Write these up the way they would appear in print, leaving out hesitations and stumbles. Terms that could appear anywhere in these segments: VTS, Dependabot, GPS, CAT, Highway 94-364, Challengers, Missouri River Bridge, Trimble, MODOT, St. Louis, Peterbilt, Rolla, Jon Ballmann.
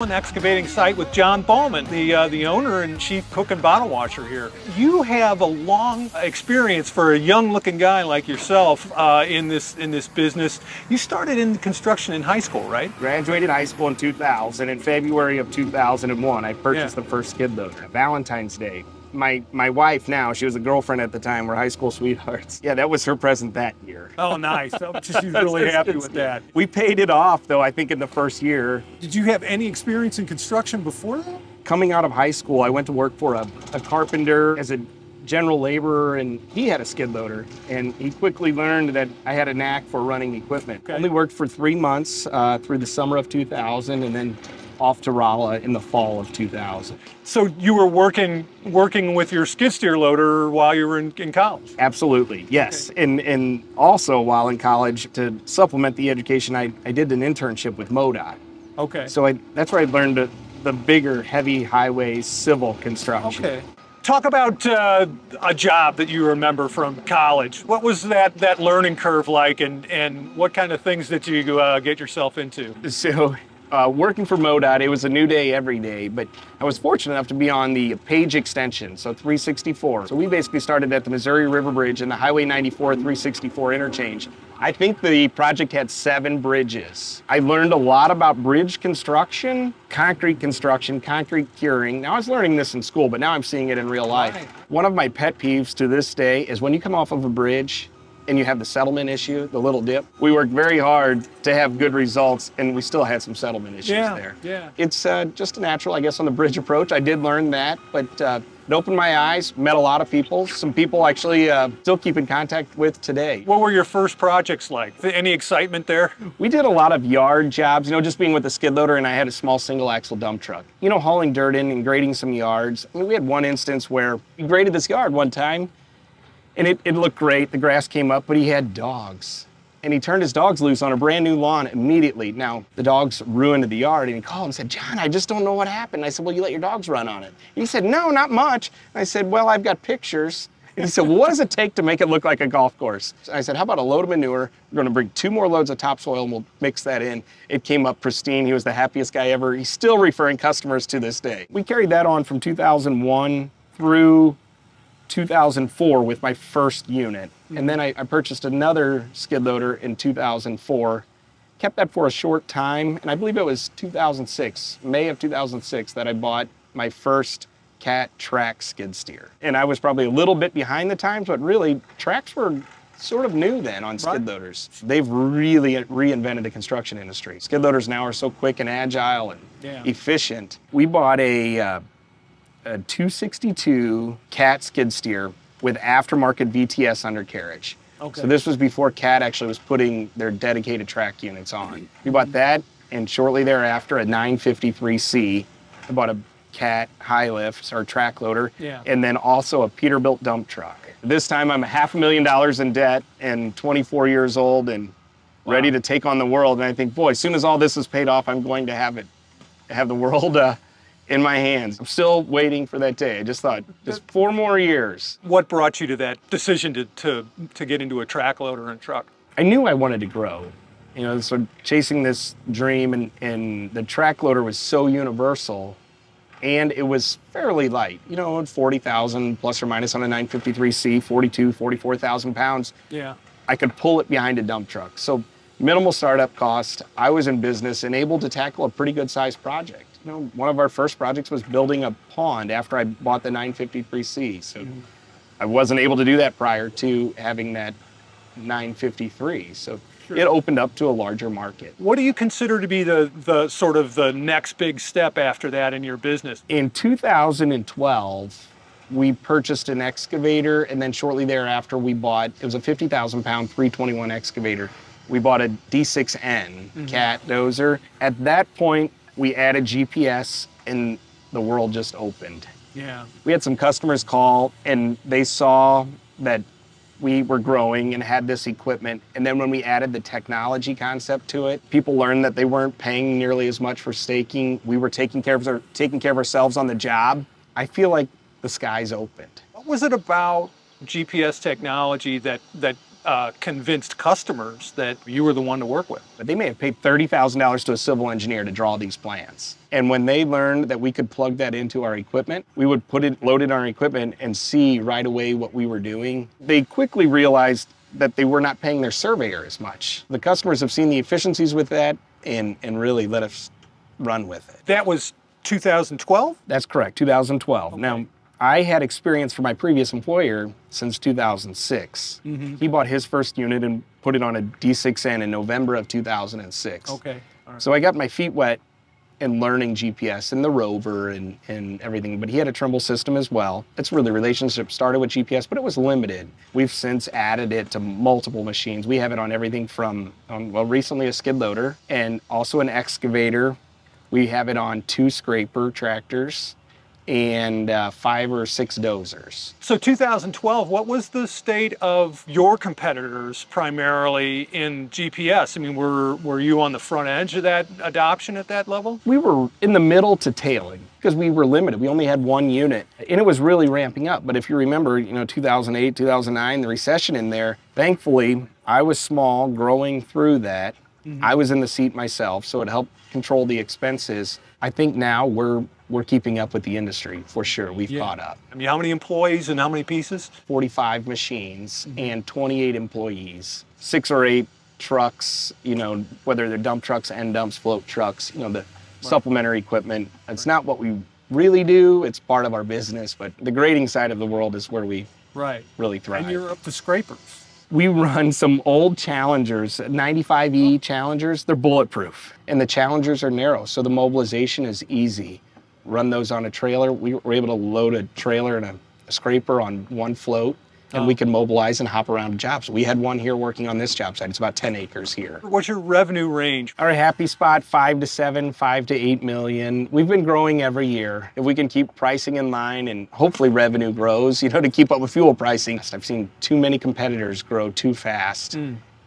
An excavating site with Jon Ballmann, the owner and chief cook and bottle washer here. You have a long experience for a young-looking guy like yourself in this business. You started in construction in high school, right? Graduated high school in 2000. In February of 2001, I purchased the first skid loader. Valentine's Day. My wife now, she was a girlfriend at the time, we're high school sweethearts. Yeah, that was her present that year. Oh, nice. She's really happy with that. We paid it off, though, I think in the first year. Did you have any experience in construction before that? Coming out of high school, I went to work for a carpenter as a general laborer, and he had a skid loader, and he quickly learned that I had a knack for running equipment. Okay. Only worked for 3 months through the summer of 2000, and then off to Rolla in the fall of 2000. So you were working with your skid steer loader while you were in college? Absolutely, yes. Okay. And also while in college, to supplement the education, I did an internship with MODOT. Okay. So that's where I learned the bigger, heavy highways, civil construction. Okay. Talk about a job that you remember from college. What was that learning curve like, and what kind of things did you get yourself into? So, working for MoDOT, it was a new day every day, but I was fortunate enough to be on the page extension, so 364. So we basically started at the Missouri River Bridge and the Highway 94-364 interchange. I think the project had 7 bridges. I learned a lot about bridge construction, concrete curing. Now I was learning this in school, but now I'm seeing it in real life. Right. One of my pet peeves to this day is when you come off of a bridge and you have the settlement issue, the little dip. We worked very hard to have good results, and we still had some settlement issues there. Yeah. It's just natural, I guess, on the bridge approach. I did learn that, but it opened my eyes, met a lot of people. Some people actually still keep in contact with today. What were your first projects like? Any excitement there? We did a lot of yard jobs, you know, just being with the skid loader, and I had a small single axle dump truck. You know, hauling dirt in and grading some yards. I mean, we had one instance where we graded this yard one time, and it looked great, the grass came up, but he had dogs. And he turned his dogs loose on a brand new lawn immediately. Now, the dogs ruined the yard, and he called and said, "John, I just don't know what happened." And I said, "Well, you let your dogs run on it." He said, "No, not much." And I said, "Well, I've got pictures." And he said, "Well, what does it take to make it look like a golf course?" So I said, "How about a load of manure? We're gonna bring 2 more loads of topsoil and we'll mix that in." It came up pristine. He was the happiest guy ever. He's still referring customers to this day. We carried that on from 2001 through 2004 with my first unit. And then I purchased another skid loader in 2004, kept that for a short time, and I believe it was 2006, May of 2006, that I bought my first CAT track skid steer. And I was probably a little bit behind the times, but really, tracks were sort of new then on skid loaders. They've really reinvented the construction industry. Skid loaders now are so quick and agile and efficient. We bought a 262 CAT skid steer with aftermarket VTS undercarriage. Okay. So this was before CAT actually was putting their dedicated track units on. We bought that, and shortly thereafter, a 953C. I bought a CAT high lift, or track loader, and then also a Peterbilt dump truck. This time I'm $500,000 in debt and 24 years old and ready to take on the world. And I think, boy, as soon as all this is paid off, I'm going to have the world in my hands. I'm still waiting for that day. I just thought, just 4 more years. What brought you to that decision to get into a track loader and truck? I knew I wanted to grow. You know, so chasing this dream, and the track loader was so universal, and it was fairly light. You know, 40,000 plus or minus on a 953C, 42, 44,000 pounds. Yeah. I could pull it behind a dump truck. So minimal startup cost. I was in business and able to tackle a pretty good sized project. You know, one of our first projects was building a pond after I bought the 953C. So I wasn't able to do that prior to having that 953. So it opened up to a larger market. What do you consider to be the sort of the next big step after that in your business? In 2012, we purchased an excavator, and then shortly thereafter we bought, it was a 50,000 pound 321 excavator. We bought a D6N CAT dozer. At that point, we added GPS, and the world just opened. Yeah. We had some customers call, and they saw that we were growing and had this equipment. And then when we added the technology concept to it, people learned that they weren't paying nearly as much for staking. We were taking care of ourselves on the job. I feel like the skies opened. What was it about GPS technology that convinced customers that you were the one to work with. They may have paid $30,000 to a civil engineer to draw these plans. And when they learned that we could plug that into our equipment, we would load it on our equipment and see right away what we were doing. They quickly realized that they were not paying their surveyor as much. The customers have seen the efficiencies with that and really let us run with it. That was 2012? That's correct, 2012. Okay. Now, I had experience for my previous employer since 2006. Mm-hmm. He bought his first unit and put it on a D6N in November of 2006. Okay. All right. So I got my feet wet in learning GPS and the rover and everything, but he had a Trimble system as well. That's where the relationship started with GPS, but it was limited. We've since added it to multiple machines. We have it on everything from, well, recently a skid loader and also an excavator. We have it on 2 scraper tractors and 5 or 6 dozers. So 2012, what was the state of your competitors primarily in GPS? I mean, were you on the front edge of that adoption at that level? We were in the middle to tailing because we were limited. We only had 1 unit and it was really ramping up. But if you remember, you know, 2008, 2009, the recession in there, thankfully I was small growing through that. Mm-hmm. I was in the seat myself, so it helped control the expenses. I think now we're keeping up with the industry for sure. We've caught up. I mean, how many employees and how many pieces? 45 machines and 28 employees, 6 or 8 trucks, you know, whether they're dump trucks, end dumps, float trucks, you know, the supplementary equipment. It's not what we really do. It's part of our business, but the grading side of the world is where we really thrive. And you're up to scrapers. We run some old Challengers, 95E Challengers. They're bulletproof, and the Challengers are narrow, so the mobilization is easy. Run those on a trailer. We were able to load a trailer and a scraper on 1 float, and we can mobilize and hop around jobs. We had one here working on this job site. It's about 10 acres here. What's your revenue range? Our happy spot, 5 to 7, 5 to 8 million. We've been growing every year. If we can keep pricing in line and hopefully revenue grows, you know, to keep up with fuel pricing. I've seen too many competitors grow too fast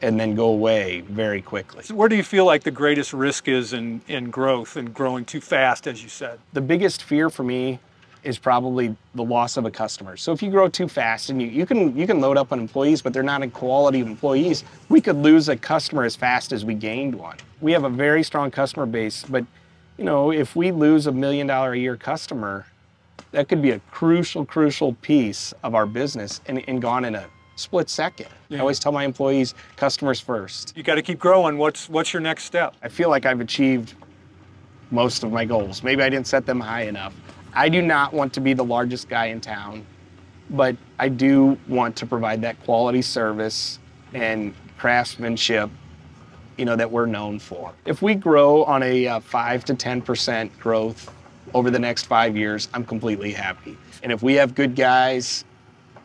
and then go away very quickly. So where do you feel like the greatest risk is in growth and growing too fast, as you said? The biggest fear for me is probably the loss of a customer. So if you grow too fast and you can load up on employees, but they're not in quality employees, we could lose a customer as fast as we gained one. We have a very strong customer base, but you know, if we lose a $1 million a year customer, that could be a crucial piece of our business and gone in a split second. Yeah. I always tell my employees, customers first. You gotta keep growing. What's your next step? I feel like I've achieved most of my goals. Maybe I didn't set them high enough. I do not want to be the largest guy in town, but I do want to provide that quality service and craftsmanship, you know, that we're known for. If we grow on a 5 to 10% growth over the next 5 years, I'm completely happy. And if we have good guys,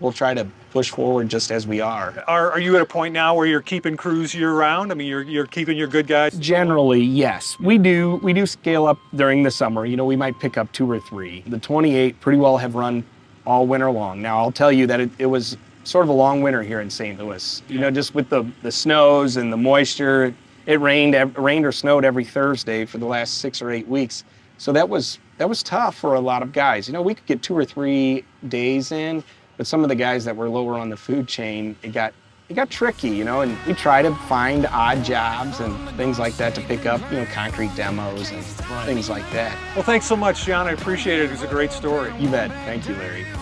we'll try to push forward just as we are. Are you at a point now where you're keeping crews year-round? I mean, you're keeping your good guys? Generally, yes. We do scale up during the summer. You know, we might pick up 2 or 3. The 28 pretty well have run all winter long. Now, I'll tell you that it was sort of a long winter here in St. Louis. You know, just with the snows and the moisture, it rained or snowed every Thursday for the last 6 or 8 weeks. So that was tough for a lot of guys. You know, we could get 2 or 3 days in, but some of the guys that were lower on the food chain, it got tricky, you know, and we try to find odd jobs and things like that to pick up, you know, concrete demos and things like that. Well, thanks so much, John. I appreciate it. It was a great story. You bet. Thank you, Larry.